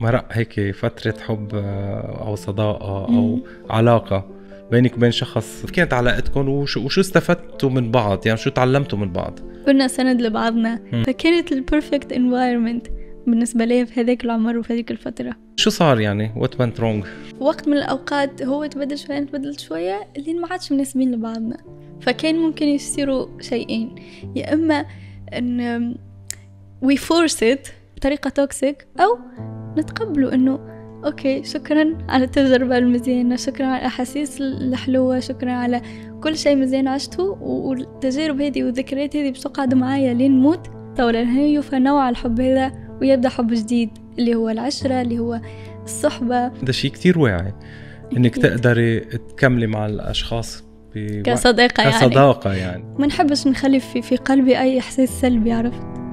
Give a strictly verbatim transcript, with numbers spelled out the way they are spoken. مرق هيك فترة حب أو صداقة أو علاقة بينك وبين شخص، كيف كانت علاقتكم وشو استفدتوا من بعض؟ يعني شو تعلمتوا من بعض؟ كنا سند لبعضنا، فكانت البرفكت انفايرمنت بالنسبة لي في هذاك العمر وفي هذيك الفترة. شو صار يعني؟ وات went wrong؟ وقت من الأوقات هو تبدل شوية تبدل شوية اللي ما عادش مناسبين لبعضنا، فكان ممكن يصيروا شيئين، يا إما إن we force it بطريقة توكسيك، أو نتقبلوا إنه أوكي شكرا على التجربة المزيانة، شكرا على الأحاسيس الحلوة، شكرا على كل شيء مزيان عشته، والتجارب هذه والذكريات هذه بتقعد معايا لين موت طول الهي. فنوع الحب هذا ويبدأ حب جديد اللي هو العشرة، اللي هو الصحبة. ده شيء كتير واعي انك تقدري تكملي مع الاشخاص كصداقة، يعني كصداقة يعني ما نحبش نخلي في, في قلبي اي احساس سلبي، عرفت؟